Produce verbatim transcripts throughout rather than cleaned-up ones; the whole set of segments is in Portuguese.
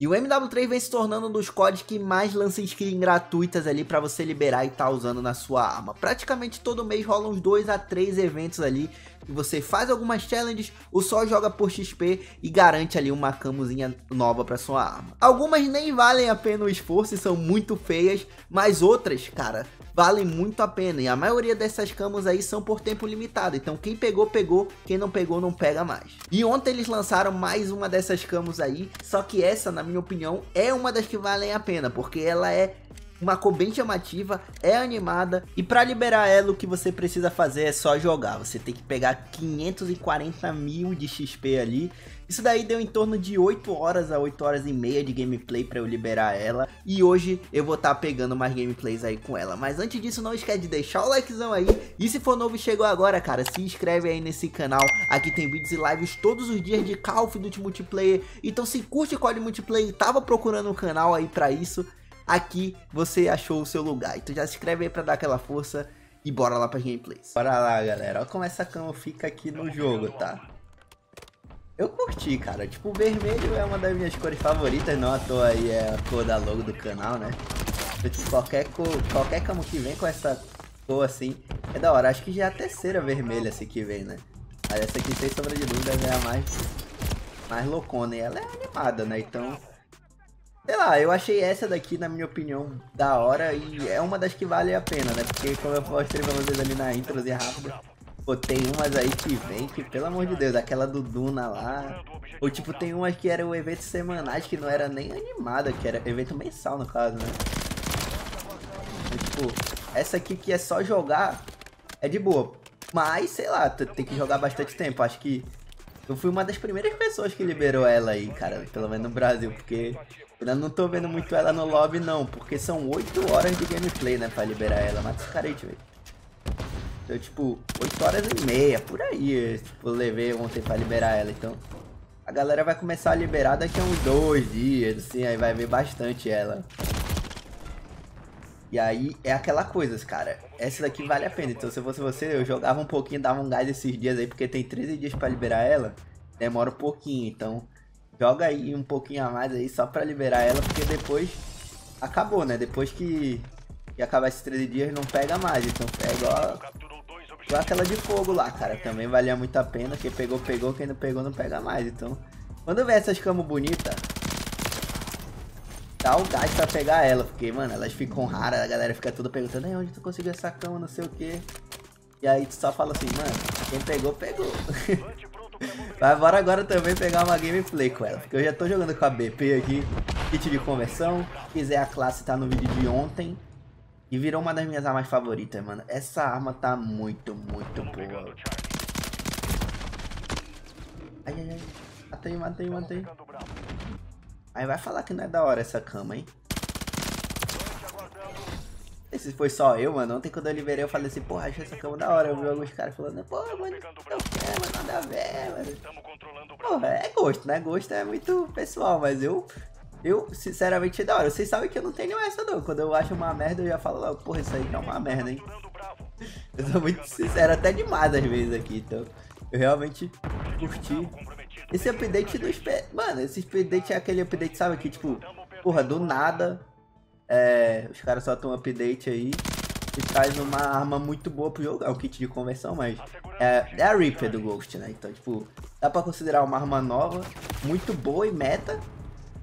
E o M W três vem se tornando um dos C O Ds que mais lança skins gratuitas ali pra você liberar e tá usando na sua arma. Praticamente todo mês rola uns dois a três eventos ali, que você faz algumas challenges, ou só joga por X P e garante ali uma camuzinha nova pra sua arma. Algumas nem valem a pena o esforço e são muito feias, mas outras, cara, valem muito a pena. E a maioria dessas camus aí são por tempo limitado, então quem pegou, pegou, quem não pegou, não pega mais. E ontem eles lançaram mais uma dessas camus aí, só que essa, na minha opinião, é uma das que valem a pena, porque ela é uma cor bem chamativa, é animada, e para liberar ela o que você precisa fazer é só jogar. Você tem que pegar quinhentos e quarenta mil de X P ali. Isso daí deu em torno de oito horas a oito horas e meia de gameplay para eu liberar ela, e hoje eu vou estar tá pegando mais gameplays aí com ela. Mas antes disso, não esquece de deixar o likezão aí, e se for novo e chegou agora, cara, se inscreve aí nesse canal. Aqui tem vídeos e lives todos os dias de Call of Duty multiplayer, então se curte código multiplayer, tava procurando um canal aí para isso, aqui você achou o seu lugar. Então já se inscreve aí pra dar aquela força e bora lá pras gameplays. Bora lá, galera. Olha como essa cama fica aqui no jogo, tá? Eu curti, cara. Tipo, o vermelho é uma das minhas cores favoritas. Não à toa aí é a cor da logo do canal, né? Qualquer cor, qualquer cama que vem com essa cor assim é da hora. Acho que já é a terceira vermelha essa que vem, né? Aí essa aqui, sem sombra de dúvida, é a mais, mais loucona. E ela é animada, né? Então... sei lá, eu achei essa daqui, na minha opinião, da hora, e é uma das que vale a pena, né? Porque como eu mostrei pra vocês ali na introzinha rápida, pô, tem umas aí que vem que, pelo amor de Deus, aquela do Duna lá, ou tipo, tem umas que eram eventos semanais, que não era nem animada, que era evento mensal, no caso, né? E, tipo, essa aqui que é só jogar, é de boa, mas, sei lá, tem que jogar bastante tempo. Acho que eu fui uma das primeiras pessoas que liberou ela aí, cara, pelo menos no Brasil, porque... eu não tô vendo muito ela no lobby, não, porque são oito horas de gameplay, né, pra liberar ela. Mata os caras, velho. Então, tipo, oito horas e meia, por aí, tipo, eu levei ontem pra liberar ela. Então, a galera vai começar a liberar daqui a uns dois dias, assim, aí vai ver bastante ela. E aí, é aquela coisa, cara, essa daqui vale a pena. Então, se fosse você, eu jogava um pouquinho, dava um gás esses dias aí, porque tem treze dias pra liberar ela, demora um pouquinho, então... joga aí um pouquinho a mais aí só pra liberar ela, porque depois acabou, né? Depois que, que acabar esses treze dias não pega mais. Então é igual, igual aquela de fogo lá, cara. Também valia muito a pena. Quem pegou, pegou. Quem não pegou, não pega mais. Então, quando vê essas camas bonitas, dá o gás pra pegar ela. Porque, mano, elas ficam raras. A galera fica toda perguntando, aí onde tu conseguiu essa cama, não sei o que. E aí tu só fala assim, mano, quem pegou, pegou. Mas bora agora também pegar uma gameplay com ela, porque eu já tô jogando com a B P aqui, kit de conversão. Se quiser a classe, tá no vídeo de ontem, e virou uma das minhas armas favoritas, mano. Essa arma tá muito, muito boa. Ai, ai, ai, matei, matei, matei. Aí vai falar que não é da hora essa cama, hein? Esse foi só eu, mano. Ontem quando eu liberei eu falei assim, porra, achei essa cama da hora. Eu vi alguns caras falando, pô, mano, não quero nada a ver, mano. Porra, é gosto, né? Gosto é muito pessoal, mas eu, eu sinceramente, é da hora. Vocês sabem que eu não tenho essa, não. Quando eu acho uma merda, eu já falo logo, porra, isso aí tá uma merda, hein? Eu sou muito sincero, até demais às vezes aqui, então eu realmente curti. Esse update do... mano, esse update é aquele update, sabe, que tipo, porra, do nada... é, os caras soltam um update aí e traz uma arma muito boa pro jogo. É o kit de conversão, mas é, é a Ripper do Ghost, né? Então, tipo, dá pra considerar uma arma nova, muito boa e meta.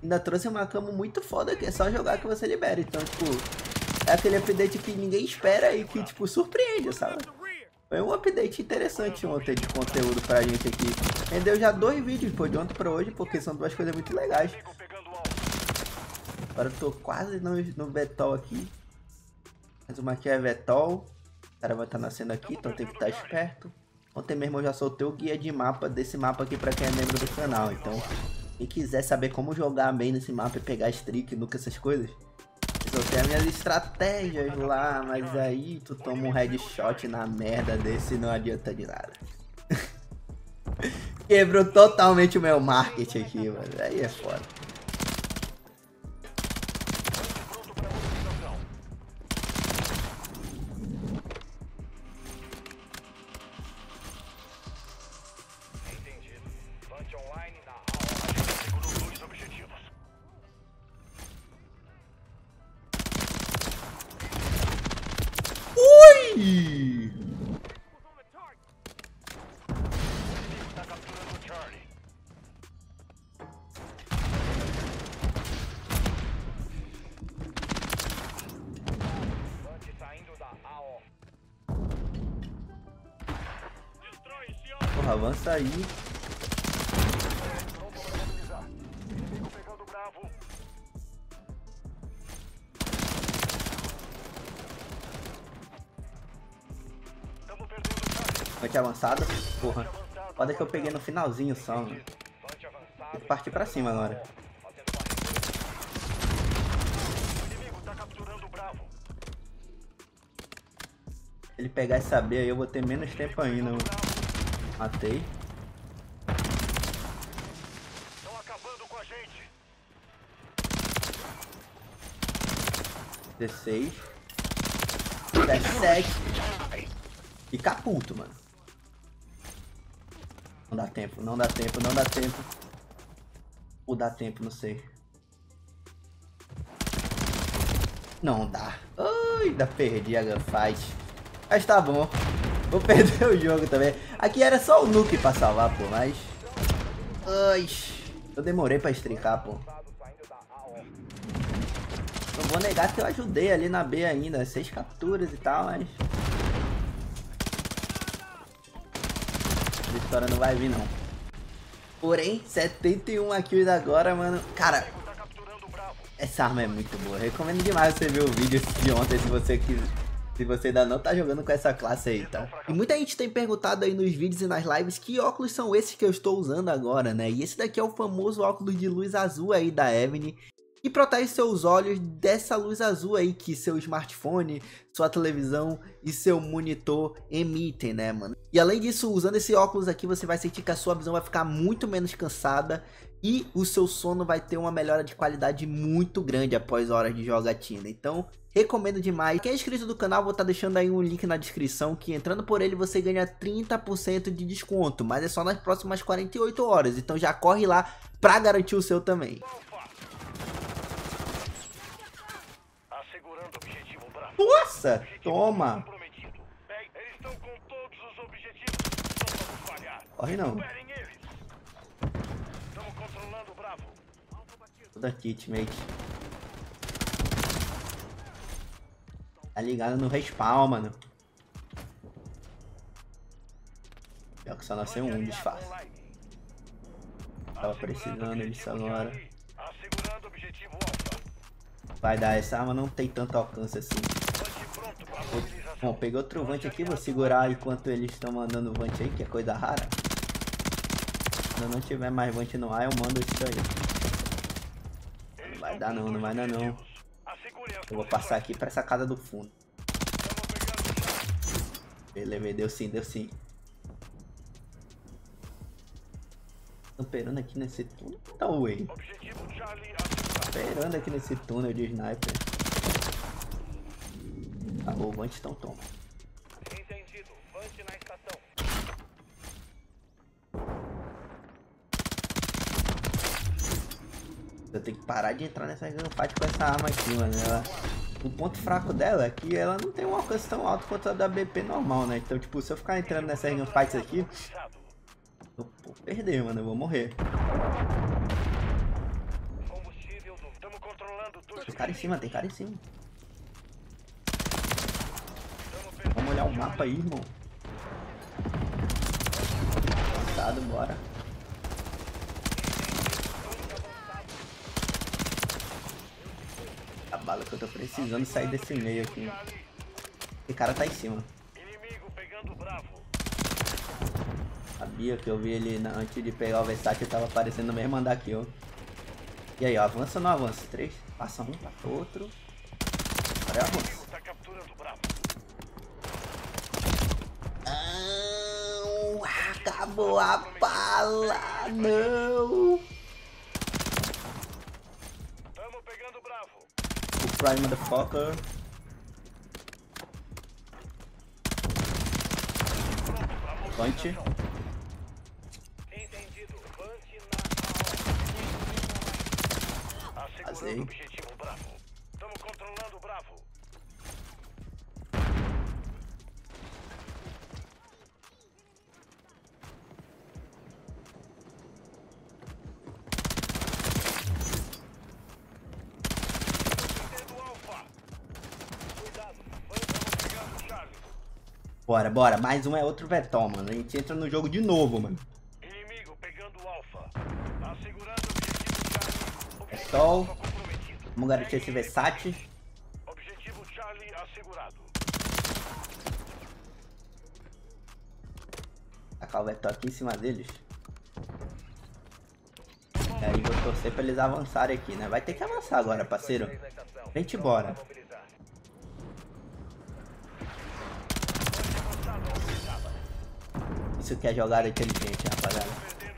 Ainda trouxe uma cama muito foda que é só jogar que você libera. Então, tipo, é aquele update que ninguém espera e que, tipo, surpreende, sabe? Foi um update interessante ontem de conteúdo pra gente aqui. Rendeu já dois vídeos, pô, de ontem pra hoje, porque são duas coisas muito legais. Agora eu tô quase no, no Vetol aqui. Mais uma aqui é Vetol. O cara vai estar nascendo aqui, então tem que estar esperto. Ontem mesmo eu já soltei o guia de mapa desse mapa aqui pra quem é membro do canal. Então, quem quiser saber como jogar bem nesse mapa e pegar streak, nuke, essas coisas, eu soltei as minhas estratégias lá, mas aí tu toma um headshot na merda desse e não adianta de nada. Quebrou totalmente o meu marketing aqui, mano. Aí é foda. Porra, avança aí. Ponte avançada. Porra. Foda que eu peguei no finalzinho só, mano. Tem que partir pra cima agora. Se ele pegar essa B aí, eu vou ter menos tempo ainda, mano. Matei. Estão acabando com a gente. dezesseis. dezessete. E caputo, mano. Não dá tempo, não dá tempo, não dá tempo. Ou dá tempo, não sei. Não dá. Ai, ainda perdi a gunfight. Mas tá bom. Vou perder o jogo também. Aqui era só o nuke pra salvar, pô, mas... Ai, eu demorei pra estricar, pô. Não vou negar que eu ajudei ali na B ainda. Seis capturas e tal, mas... A vitória não vai vir, não. Porém, setenta e um kills agora, mano. Cara, essa arma é muito boa. Recomendo demais você ver o vídeo de ontem, se você quiser. Se você ainda não tá jogando com essa classe aí, tá? E muita gente tem perguntado aí nos vídeos e nas lives que óculos são esses que eu estou usando agora, né? E esse daqui é o famoso óculos de luz azul aí da Avenir, que protege seus olhos dessa luz azul aí que seu smartphone, sua televisão e seu monitor emitem, né, mano? E além disso, usando esse óculos aqui, você vai sentir que a sua visão vai ficar muito menos cansada e o seu sono vai ter uma melhora de qualidade muito grande após horas de jogatina. Então, recomendo demais. Quem é inscrito do canal, vou estar deixando aí um link na descrição, que entrando por ele você ganha trinta por cento de desconto, mas é só nas próximas quarenta e oito horas. Então já corre lá pra garantir o seu também. Nossa, toma. Corre não. Tudo aqui, teammate. Tá ligado no respawn, mano. Pior que só nasceu um disfarce. Tava precisando disso agora. Vai dar, essa arma não tem tanto alcance assim. Bom, peguei outro vante aqui, vou segurar enquanto eles estão mandando vante aí, que é coisa rara. Quando eu não tiver mais vante no ar, eu mando isso aí. Não vai dar não, não vai dar não. Eu vou passar aqui pra essa casa do fundo. Beleza, deu sim, deu sim. Estão perando aqui nesse túnel? Tá ué. Perando aqui nesse túnel de sniper. Alô, o Vant então toma. Entendido, Vant na estação. Eu tenho que parar de entrar nessa gunfight com essa arma aqui, mano. Ela... O ponto fraco dela é que ela não tem um alcance tão alto quanto a da B P normal, né? Então, tipo, se eu ficar entrando nessas gunfights aqui, eu vou perder, mano. Eu vou morrer. Tem cara em cima, tem cara em cima. Vamos olhar o mapa aí, irmão. Avançado, bora. A bala que eu tô precisando sair desse meio aqui. Esse cara tá em cima. Sabia que eu vi ele na... antes de pegar o Versace, tava aparecendo mesmo andar aqui, ó. E aí, ó, avança ou não avança? Três, passa um, passa outro. Agora eu avanço. Acabou a bala, não! Tamo pegando bravo. O Prime Motherfucker. Punch. Entendido. Punch na hora. Assegurando o objetivo bravo. Tamo controlando o bravo. Bora, bora. Mais um é outro vetó, mano. A gente entra no jogo de novo, mano. Inimigo pegando o alfa. Assegurando o objetivo Charlie. É sol. Vamos garantir esse Versace. Objetivo Charlie assegurado. Tacar o vetó aqui em cima deles. E aí vou torcer pra eles avançarem aqui, né? Vai ter que avançar agora, parceiro. Vem-te embora. Isso que é jogar inteligente, rapaziada.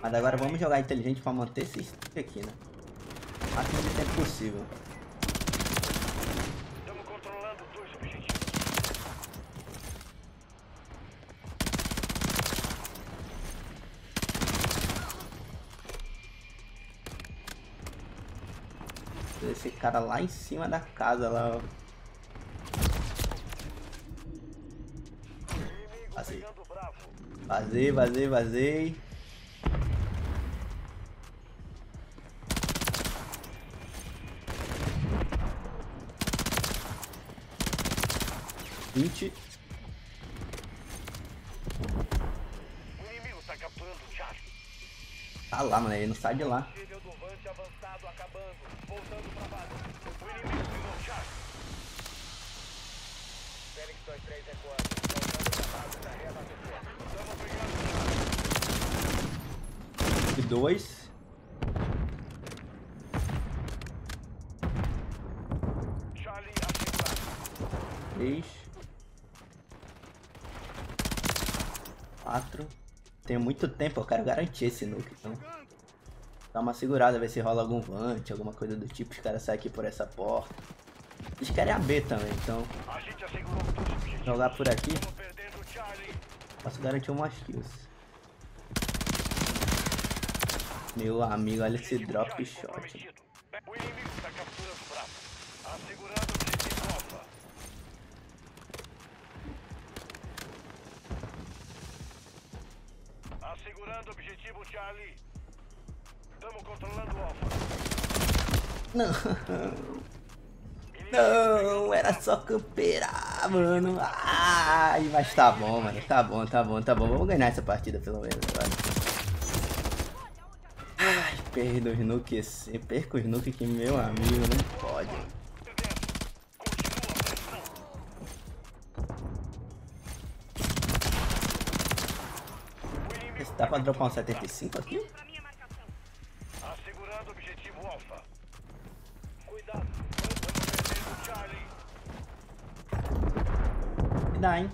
Mas agora vamos jogar inteligente pra manter esse stick aqui, né? O máximo de tempo possível. Estamos controlando dois objetivos. Esse cara lá em cima da casa lá. Vazei. Vazei, vazei, vazei. vinte. O inimigo tá capturando o Charlie. Tá lá, mano. Ele não sai de lá. Avançado acabando, voltando pra base. O inimigo pegou o Charlie. Félix dois três é quatro, voltando pra base da reabatecer. Estamos pegando o Charlie. dois. Charlie acertado. três. quatro. Tem muito tempo, eu quero garantir esse nuke, então. Dá uma segurada, ver se rola algum vant, alguma coisa do tipo. Os caras saem aqui por essa porta. Eles querem a B também, então. Jogar por aqui. Posso garantir umas kills. Meu amigo, olha esse drop shot. Assegurando o objetivo Charlie. Estamos controlando o alfa. Não, não, era só camperar, mano. Ai, mas tá bom, mano. Tá bom, tá bom, tá bom. Vamos ganhar essa partida pelo menos agora. Ai, perdo os nukes. Perco os nukes que meu amigo não pode. Dá pra dropar um setenta e cinco aqui? Objetivo alfa. Cuidado. Charlie. Dá, hein?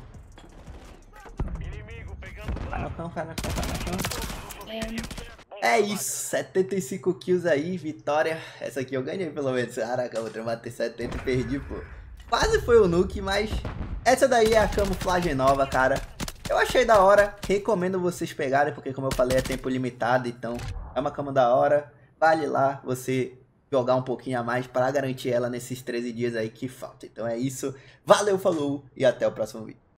Inimigo pegando. Canacão, canacão, canacão. É isso, setenta e cinco kills aí, vitória. Essa aqui eu ganhei pelo menos. Caraca, eu vou bater setenta e perdi, pô. Quase foi o nuke, mas essa daí é a camuflagem nova, cara. Eu achei da hora, recomendo vocês pegarem, porque como eu falei, é tempo limitado, então é uma cama da hora. Vale lá você jogar um pouquinho a mais para garantir ela nesses treze dias aí que falta. Então é isso, valeu, falou e até o próximo vídeo.